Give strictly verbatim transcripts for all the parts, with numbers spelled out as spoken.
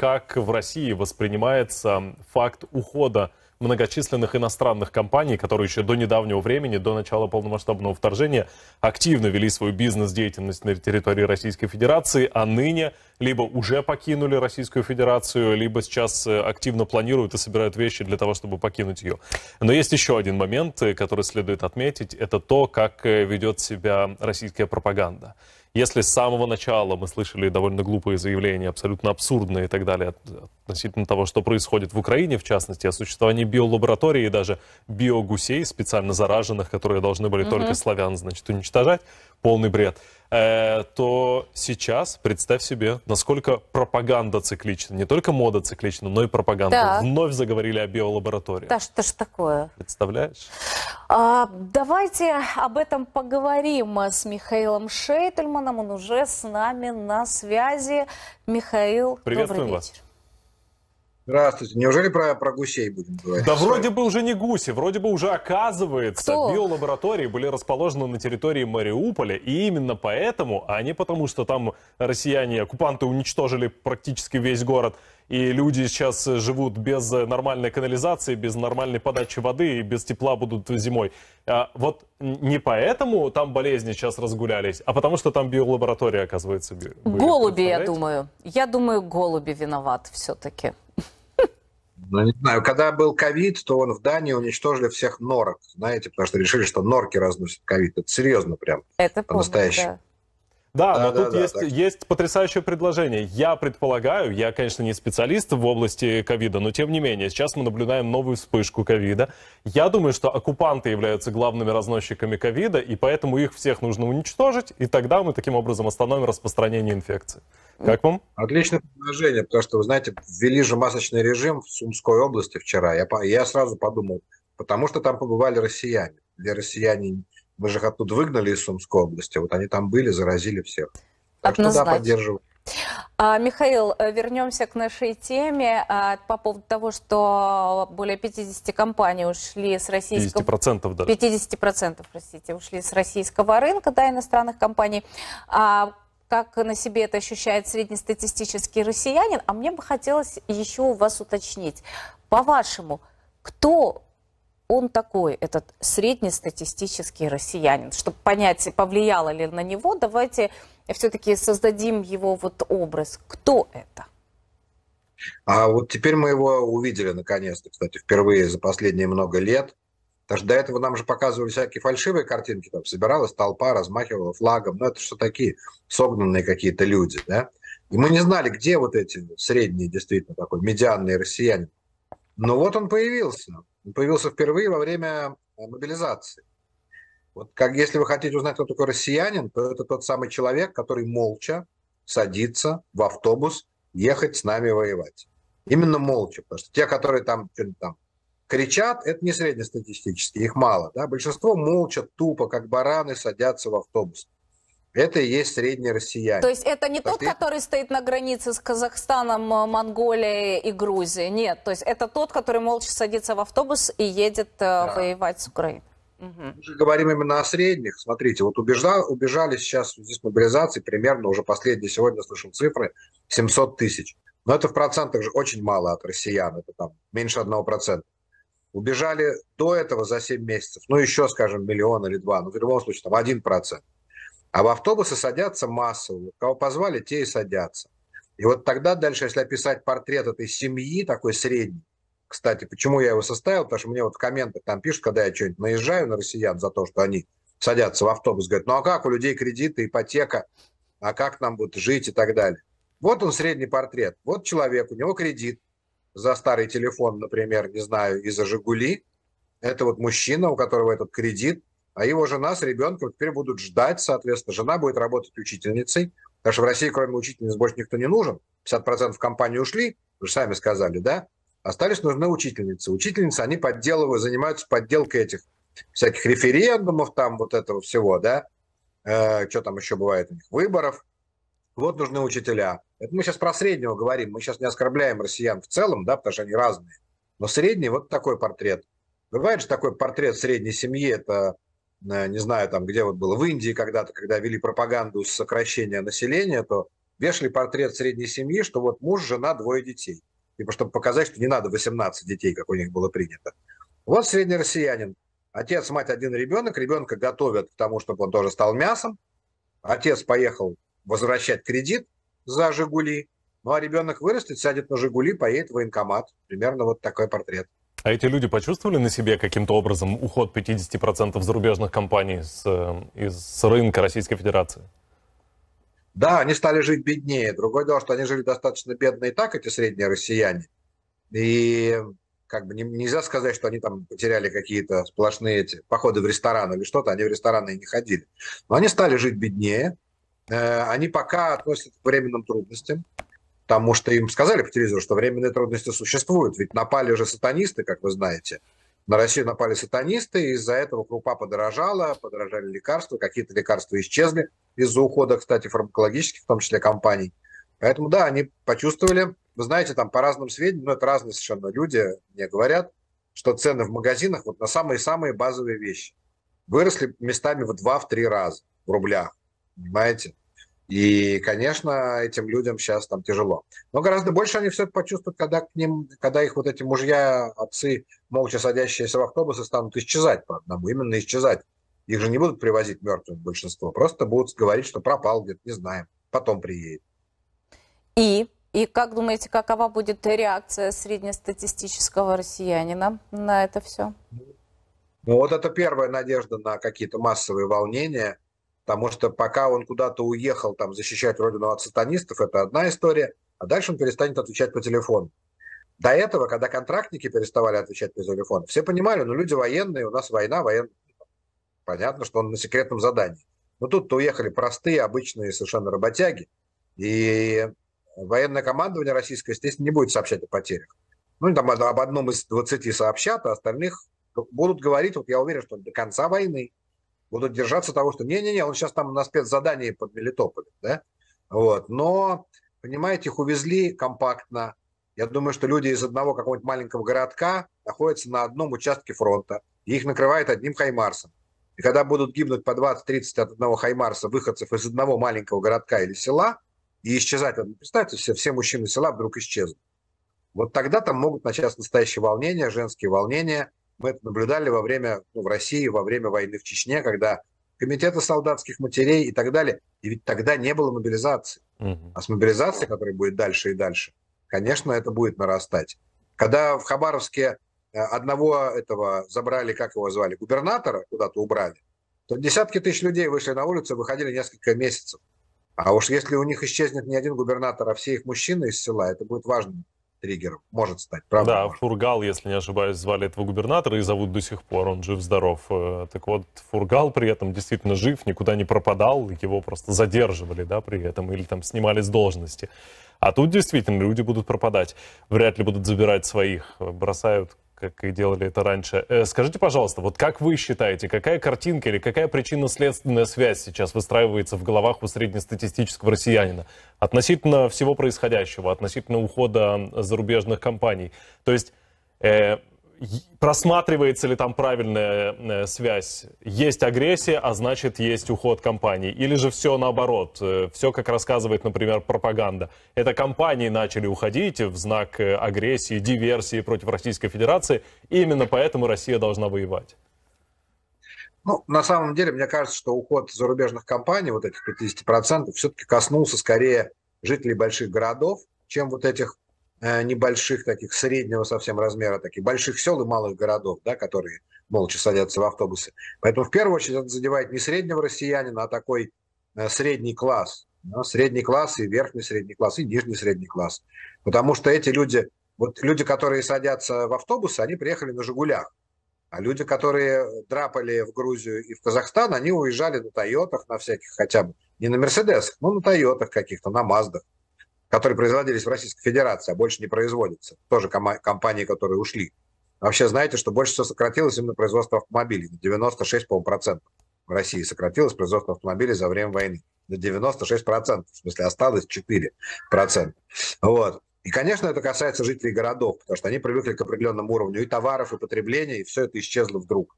как в России воспринимается факт ухода многочисленных иностранных компаний, которые еще до недавнего времени, до начала полномасштабного вторжения, активно вели свою бизнес-деятельность на территории Российской Федерации, а ныне либо уже покинули Российскую Федерацию, либо сейчас активно планируют и собирают вещи для того, чтобы покинуть ее. Но есть еще один момент, который следует отметить, это то, как ведет себя российская пропаганда. Если с самого начала мы слышали довольно глупые заявления, абсолютно абсурдные и так далее, относительно того, что происходит в Украине, в частности, о существовании биолаборатории и даже биогусей, специально зараженных, которые должны были Mm-hmm. только славян, значит, уничтожать, полный бред, э, то сейчас представь себе, насколько пропаганда циклична. Не только мода циклична, но и пропаганда. Да. Вновь заговорили о биолаборатории. Да что ж такое? Представляешь? А, давайте об этом поговорим с Михаилом Шейтельманом. Он уже с нами на связи. Михаил, приветствуем добрый вечер. Вас. Здравствуйте. Неужели про, про гусей будем говорить? Да вроде бы уже не гуси, вроде бы уже оказывается, кто? Биолаборатории были расположены на территории Мариуполя, и именно поэтому, а не потому, что там россияне, оккупанты уничтожили практически весь город, и люди сейчас живут без нормальной канализации, без нормальной подачи воды и без тепла будут зимой. А вот не поэтому там болезни сейчас разгулялись, а потому что там биолаборатория, оказывается, были. Голуби, я думаю. Я думаю, голуби виноват все-таки. Ну, не знаю, когда был ковид, то он в Дании уничтожили всех норок, знаете, потому что решили, что норки разносят ковид. Это серьезно прям. Это по-настоящему. Да, да, но да, тут да, есть, да. есть потрясающее предложение. Я предполагаю, я, конечно, не специалист в области ковида, но тем не менее, сейчас мы наблюдаем новую вспышку ковида. Я думаю, что оккупанты являются главными разносчиками ковида, и поэтому их всех нужно уничтожить, и тогда мы таким образом остановим распространение инфекции. Как вам? Отличное предложение, потому что, вы знаете, ввели же масочный режим в Сумской области вчера. Я, я сразу подумал, потому что там побывали россияне, где россияне... Мы же их оттуда выгнали из Сумской области. Вот они там были, заразили всех. Так что да, поддерживаю. А, Михаил, вернемся к нашей теме а, по поводу того, что более пятидесяти компаний ушли с российского... пятьдесят процентов даже. пятьдесят процентов, простите, ушли с российского рынка, да, иностранных компаний. А, как на себе это ощущает среднестатистический россиянин? А мне бы хотелось еще у вас уточнить. По-вашему, кто... он такой, этот среднестатистический россиянин. Чтобы понять, повлияло ли на него, давайте все-таки создадим его вот образ. Кто это? А вот теперь мы его увидели наконец-то, кстати, впервые за последние много лет. Потому что до этого нам же показывали всякие фальшивые картинки. Там собиралась толпа, размахивала флагом. Ну это что такие согнанные какие-то люди, да? И мы не знали, где вот эти средние, действительно, такой медианные россияне. Но вот он появился. Он появился впервые во время мобилизации. Вот как, если вы хотите узнать, кто такой россиянин, то это тот самый человек, который молча садится в автобус ехать с нами воевать. Именно молча. Потому что те, которые там, что-нибудь там кричат, это не среднестатистические, их мало. Да? Большинство молча, тупо, как бараны, садятся в автобус. Это и есть средний россиянин. То есть это не потому тот, что... который стоит на границе с Казахстаном, Монголией и Грузией? Нет, то есть это тот, который молча садится в автобус и едет да. воевать с Украиной. Угу. Мы же говорим именно о средних. Смотрите, вот убежали, убежали сейчас здесь мобилизации примерно, уже последние, сегодня слышал цифры, семьсот тысяч. Но это в процентах же очень мало от россиян, это там меньше одного процента. Убежали до этого за семь месяцев, ну еще, скажем, миллион или два, но в любом случае там один процент. А в автобусы садятся массово. Кого позвали, те и садятся. И вот тогда дальше, если описать портрет этой семьи, такой средний, кстати, почему я его составил, потому что мне вот в комментах там пишут, когда я что-нибудь наезжаю на россиян за то, что они садятся в автобус, говорят, ну а как у людей кредиты, ипотека, а как нам будут жить и так далее. Вот он средний портрет. Вот человек, у него кредит за старый телефон, например, не знаю, и за «Жигули». Это вот мужчина, у которого этот кредит. А его жена с ребенком теперь будут ждать, соответственно, жена будет работать учительницей, потому что в России, кроме учительниц, больше никто не нужен. пятьдесят процентов компании ушли, вы же сами сказали, да? Остались нужны учительницы. Учительницы, они подделывают, занимаются подделкой этих всяких референдумов, там вот этого всего, да? Э, что там еще бывает у них? Выборов. Вот нужны учителя. Это мы сейчас про среднего говорим, мы сейчас не оскорбляем россиян в целом, да, потому что они разные. Но средний вот такой портрет. Бывает же такой портрет средней семьи, это... не знаю, там, где вот было в Индии когда-то, когда вели пропаганду сокращения населения, то вешали портрет средней семьи, что вот муж, жена, двое детей. Типа, чтобы показать, что не надо восемнадцать детей, как у них было принято. Вот средний россиянин. Отец, мать, один ребенок. Ребенка готовят к тому, чтобы он тоже стал мясом. Отец поехал возвращать кредит за «Жигули». Ну, а ребенок вырастет, сядет на «Жигули», поедет в военкомат. Примерно вот такой портрет. А эти люди почувствовали на себе каким-то образом уход пятидесяти процентов зарубежных компаний с, с рынка Российской Федерации? Да, они стали жить беднее. Другое дело, что они жили достаточно бедно и так, эти средние россияне. И как бы нельзя сказать, что они там потеряли какие-то сплошные эти походы в ресторан или что-то, они в рестораны и не ходили. Но они стали жить беднее. Они пока относятся к временным трудностям. Потому что им сказали по телевизору, что временные трудности существуют. Ведь напали же сатанисты, как вы знаете. На Россию напали сатанисты, из-за этого крупа подорожала, подорожали лекарства, какие-то лекарства исчезли из-за ухода, кстати, фармакологических, в том числе, компаний. Поэтому, да, они почувствовали, вы знаете, там по разным сведениям, но это разные совершенно люди, мне говорят, что цены в магазинах вот на самые-самые базовые вещи выросли местами в два-три раза в рублях, понимаете? И, конечно, этим людям сейчас там тяжело. Но гораздо больше они все это почувствуют, когда к ним, когда их вот эти мужья, отцы, молча садящиеся в автобусы, станут исчезать по одному, именно исчезать. Их же не будут привозить мертвым большинство, просто будут говорить, что пропал где-то, не знаем, потом приедет. И, и как думаете, какова будет реакция среднестатистического россиянина на это все? Ну вот это первая надежда на какие-то массовые волнения. Потому что пока он куда-то уехал там, защищать родину от сатанистов, это одна история, а дальше он перестанет отвечать по телефону. До этого, когда контрактники переставали отвечать по телефону, все понимали, ну люди военные, у нас война, военная. Понятно, что он на секретном задании. Но тут-то уехали простые, обычные совершенно работяги, и военное командование российское, естественно, не будет сообщать о потерях. Ну, там об одном из двадцати сообщат, а остальных будут говорить, вот я уверен, что до конца войны. Будут держаться того, что не-не-не, он сейчас там на спецзадании под Мелитополем, да? Вот. Но, понимаете, их увезли компактно. Я думаю, что люди из одного какого-нибудь маленького городка находятся на одном участке фронта, и их накрывает одним хаймарсом. И когда будут гибнуть по двадцать-тридцать от одного хаймарса выходцев из одного маленького городка или села, и исчезать, представьте, все, все мужчины села вдруг исчезнут. Вот тогда там могут начаться настоящие волнения, женские волнения. Мы это наблюдали во время, ну, в России, во время войны в Чечне, когда комитеты солдатских матерей и так далее. И ведь тогда не было мобилизации. Угу. А с мобилизацией, которая будет дальше и дальше, конечно, это будет нарастать. Когда в Хабаровске одного этого забрали, как его звали, губернатора, куда-то убрали, то десятки тысяч людей вышли на улицу и выходили несколько месяцев. А уж если у них исчезнет не один губернатор, а все их мужчины из села, это будет важно. Триггером может стать, правда? Да, может. Фургал, если не ошибаюсь, звали этого губернатора и зовут до сих пор, он жив-здоров. Так вот, Фургал при этом действительно жив, никуда не пропадал, его просто задерживали, да, при этом, или там снимали с должности. А тут действительно люди будут пропадать, вряд ли будут забирать своих, бросают, как и делали это раньше. Скажите, пожалуйста, вот как вы считаете, какая картинка или какая причинно-следственная связь сейчас выстраивается в головах у среднестатистического россиянина относительно всего происходящего, относительно ухода зарубежных компаний? То есть э, просматривается ли там правильная связь? Есть агрессия, а значит есть уход компаний. Или же все наоборот, все, как рассказывает, например, пропаганда. Это компании начали уходить в знак агрессии, диверсии против Российской Федерации. Именно поэтому Россия должна воевать. Ну, на самом деле, мне кажется, что уход зарубежных компаний, вот этих пятидесяти процентов, все-таки коснулся скорее жителей больших городов, чем вот этих небольших, таких среднего совсем размера, таких больших сел и малых городов, да, которые молча садятся в автобусы. Поэтому в первую очередь это задевает не среднего россиянина, а такой средний класс. Да, средний класс и верхний средний класс, и нижний средний класс. Потому что эти люди, вот люди, которые садятся в автобусы, они приехали на «Жигулях». А люди, которые драпали в Грузию и в Казахстан, они уезжали на «Тойотах», на всяких хотя бы, не на «Мерседесах», но на «Тойотах» каких-то, на «Маздах», которые производились в Российской Федерации, а больше не производятся. Тоже компании, которые ушли. Вообще, знаете, что больше всего сократилось именно производство автомобилей. На девяносто шесть целых пять десятых процента в России сократилось производство автомобилей за время войны. На девяносто шесть процентов. В смысле, осталось четыре процента. Вот. И, конечно, это касается жителей городов, потому что они привыкли к определенному уровню и товаров, и потребления, и все это исчезло вдруг.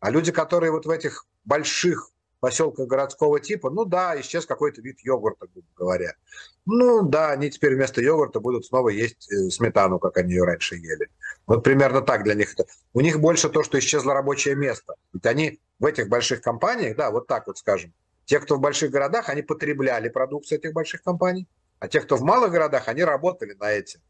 А люди, которые вот в этих больших поселка городского типа, ну да, исчез какой-то вид йогурта, грубо говоря. Ну да, они теперь вместо йогурта будут снова есть сметану, как они ее раньше ели. Вот примерно так для них это. У них больше то, что исчезло рабочее место. Ведь они в этих больших компаниях, да, вот так вот скажем, те, кто в больших городах, они потребляли продукцию этих больших компаний, а те, кто в малых городах, они работали на эти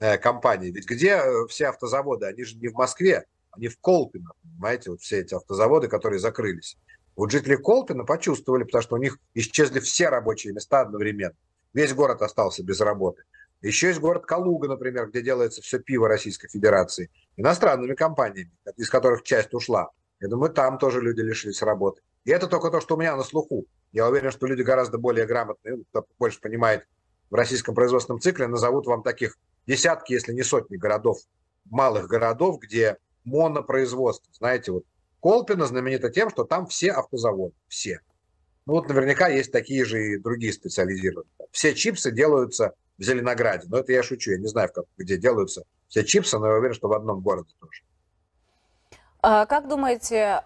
э, компании. Ведь где все автозаводы? Они же не в Москве, они в Колпино, понимаете, вот все эти автозаводы, которые закрылись. Вот жители Колпина почувствовали, потому что у них исчезли все рабочие места одновременно. Весь город остался без работы. Еще есть город Калуга, например, где делается все пиво Российской Федерации иностранными компаниями, из которых часть ушла. Я думаю, там тоже люди лишились работы. И это только то, что у меня на слуху. Я уверен, что люди гораздо более грамотные, кто больше понимает в российском производственном цикле, назовут вам таких десятки, если не сотни городов, малых городов, где монопроизводство, знаете, вот. Колпино знаменита тем, что там все автозаводы, все. Ну вот наверняка есть такие же и другие специализированные. Все чипсы делаются в Зеленограде, но это я шучу, я не знаю, где делаются все чипсы, но я уверен, что в одном городе тоже. А как думаете,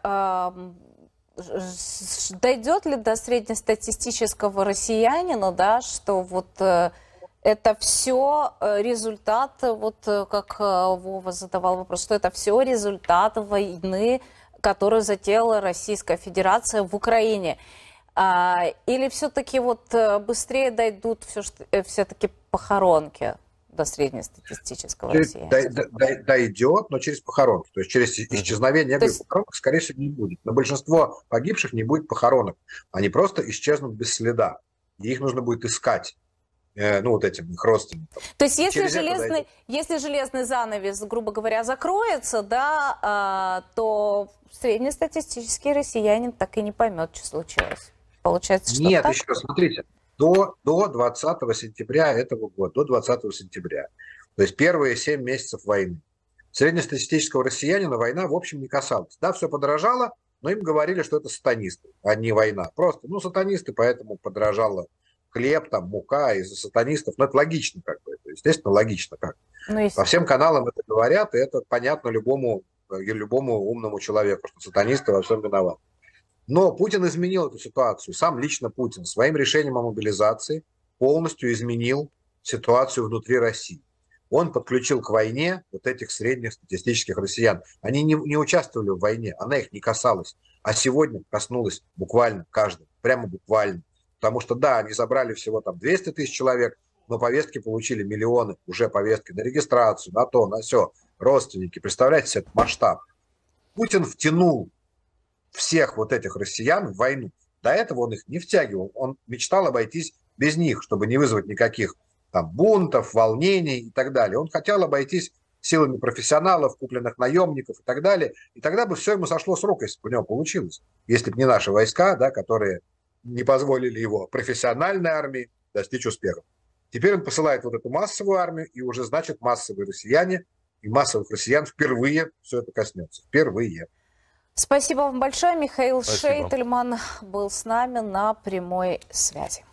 дойдет ли до среднестатистического россиянина, да, что вот это все результат, вот как Вова задавал вопрос, что это все результат войны, которую затеяла Российская Федерация в Украине. Или все-таки вот быстрее дойдут все-таки похоронки до среднестатистического россияна? Дойдет, но через похоронки. То есть через исчезновение есть... похоронок, скорее всего, не будет. На большинство погибших не будет похоронок. Они просто исчезнут без следа. И их нужно будет искать. Ну, вот этим их родственникам. То есть, если железный, если железный занавес, грубо говоря, закроется, да, то среднестатистический россиянин так и не поймет, что случилось. Получается, что нет, так? Еще смотрите, до, до двадцатого сентября этого года, до двадцатого сентября, то есть первые семь месяцев войны, среднестатистического россиянина война, в общем, не касалась. Да, все подорожало, но им говорили, что это сатанисты, а не война. Просто, ну, сатанисты, поэтому подорожало хлеб, там, мука из-за сатанистов. Ну, это логично как бы. Это, естественно, логично как бы. Ну, по всем каналам это говорят, и это понятно любому, любому умному человеку, что сатанисты во всем виноваты. Но Путин изменил эту ситуацию. Сам лично Путин своим решением о мобилизации полностью изменил ситуацию внутри России. Он подключил к войне вот этих среднестатистических россиян. Они не, не участвовали в войне, она их не касалась. А сегодня коснулась буквально каждого, прямо буквально. Потому что, да, они забрали всего там двести тысяч человек, но повестки получили миллионы, уже повестки на регистрацию, на то, на все, родственники. Представляете себе этот масштаб? Путин втянул всех вот этих россиян в войну. До этого он их не втягивал, он мечтал обойтись без них, чтобы не вызвать никаких там бунтов, волнений и так далее. Он хотел обойтись силами профессионалов, купленных наемников и так далее. И тогда бы все ему сошло с рук, если бы у него получилось. Если бы не наши войска, да, которые... не позволили его профессиональной армии достичь успеха. Теперь он посылает вот эту массовую армию, и уже, значит, массовые россияне и массовых россиян впервые все это коснется. Впервые. Спасибо вам большое. Михаил Шейтельман был с нами на прямой связи.